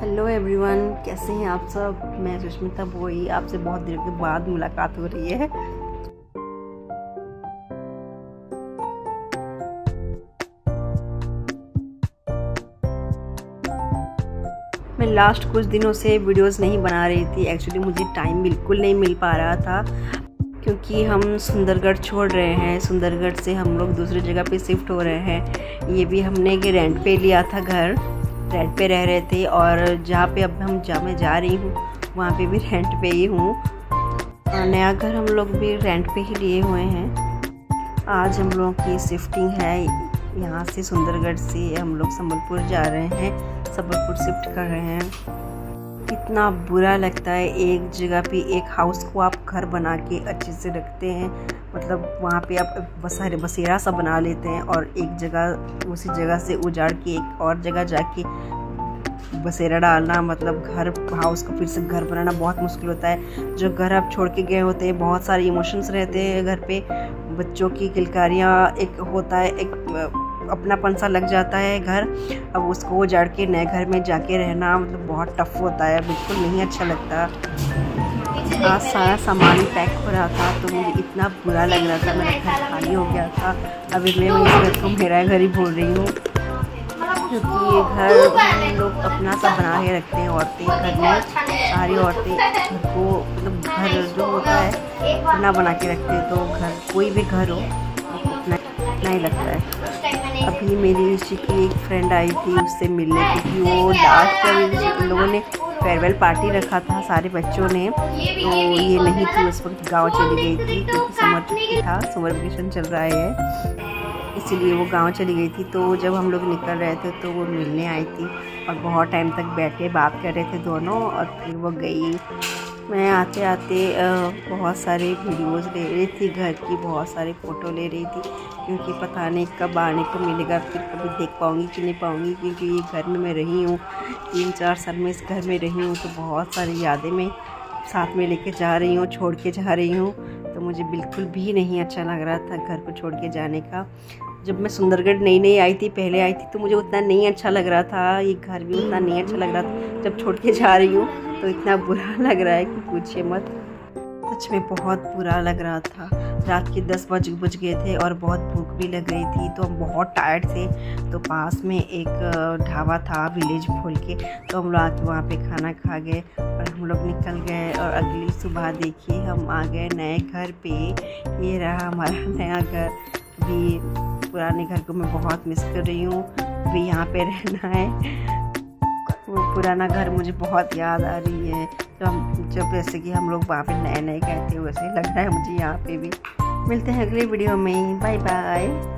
Hello everyone, कैसे हैं आप सब। मैं सुष्मिता भोई आपसे बहुत देर के बाद मुलाकात हो रही है। मैं लास्ट कुछ दिनों से वीडियोस नहीं बना रही थी। एक्चुअली मुझे टाइम बिल्कुल नहीं मिल पा रहा था क्योंकि हम सुंदरगढ़ छोड़ रहे हैं। सुंदरगढ़ से हम लोग दूसरी जगह पे शिफ्ट हो रहे हैं। ये भी हमने कि रेंट पे लिया था, घर रेंट पे रह रहे थे। और जहाँ पे अब हम मैं जा रही हूँ वहाँ पे भी रेंट पे ही हूँ। नया घर हम लोग भी रेंट पे ही लिए हुए हैं। आज हम लोगों की शिफ्टिंग है। यहाँ से सुंदरगढ़ से हम लोग संबलपुर जा रहे हैं, संबलपुर शिफ्ट कर रहे हैं। कितना बुरा लगता है, एक जगह पे एक हाउस को आप घर बना के अच्छे से रखते हैं, मतलब वहाँ पे आप बसेरा सा बना लेते हैं और एक जगह उसी जगह से उजाड़ के एक और जगह जाके बसेरा डालना, मतलब घर हाउस को फिर से घर बनाना बहुत मुश्किल होता है। जो घर आप छोड़ के गए होते हैं, बहुत सारे इमोशंस रहते हैं। घर पे बच्चों की किलकारियाँ एक होता है, एक अपनापन सा लग जाता है घर। अब उसको उजाड़ के नए घर में जाके रहना मतलब बहुत टफ होता है, बिल्कुल नहीं अच्छा लगता। आज सारा सामान पैक हो रहा था तो मुझे इतना बुरा लग रहा था, मेरा घर खाली हो गया था। अभी मैं घर को मेरा घर ही बोल रही हूँ क्योंकि ये घर लोग अपना सा बना के रखते हैं। औरतें घर में, सारी औरतें घर को मतलब घर जो होता है अपना बना के रखते हैं। तो घर कोई भी घर हो अपना ही लगता है। अभी मेरी ऋषि की एक फ्रेंड आई थी उससे मिलने, क्योंकि वो लास्ट टाइम लोगों ने फेयरवेल पार्टी रखा था सारे बच्चों ने, तो ये नहीं थी उस वक्त, गाँव चली गई थी क्योंकि समर छुट्टी था, समर वेकेशन चल रहा है, इसीलिए वो गांव चली गई थी। तो जब हम लोग निकल रहे थे तो वो मिलने आई थी और बहुत टाइम तक बैठे बात कर रहे थे दोनों, और फिर वो गई। मैं आते आते बहुत सारे वीडियोस ले रही थी घर की, बहुत सारे फ़ोटो ले रही थी क्योंकि पता नहीं कब आने को मिलेगा, फिर कभी देख पाऊँगी कि नहीं पाऊँगी। क्योंकि ये घर में मैं रही हूँ 3-4 साल में, इस घर में रही हूँ तो बहुत सारी यादें मैं साथ में लेके जा रही हूँ, छोड़ के जा रही हूँ। तो मुझे बिल्कुल भी नहीं अच्छा लग रहा था घर को छोड़ के जाने का। जब मैं सुंदरगढ़ नई आई थी, पहले आई थी, तो मुझे उतना नहीं अच्छा लग रहा था, ये घर भी उतना नहीं अच्छा लग रहा था। जब छोड़ के जा रही हूँ तो इतना बुरा लग रहा है कि पूछिए मत, सच में बहुत बुरा लग रहा था। रात के 10 बज गए थे और बहुत भूख भी लग रही थी, तो हम बहुत टायर्ड थे। तो पास में एक ढाबा था विलेज खोल के, तो हम लोग आके वहाँ पे खाना खा गए और हम लोग निकल गए। और अगली सुबह देखिए हम आ गए नए घर पे। ये रहा हमारा नया घर। अभी पुराने घर को मैं बहुत मिस कर रही हूँ, अभी यहाँ पे रहना है। वो पुराना घर मुझे बहुत याद आ रही है। जब जैसे कि हम लोग वहाँ पे नए गए थे, वैसे लग रहा है मुझे यहाँ पे भी। मिलते हैं अगले वीडियो में, बाय बाय।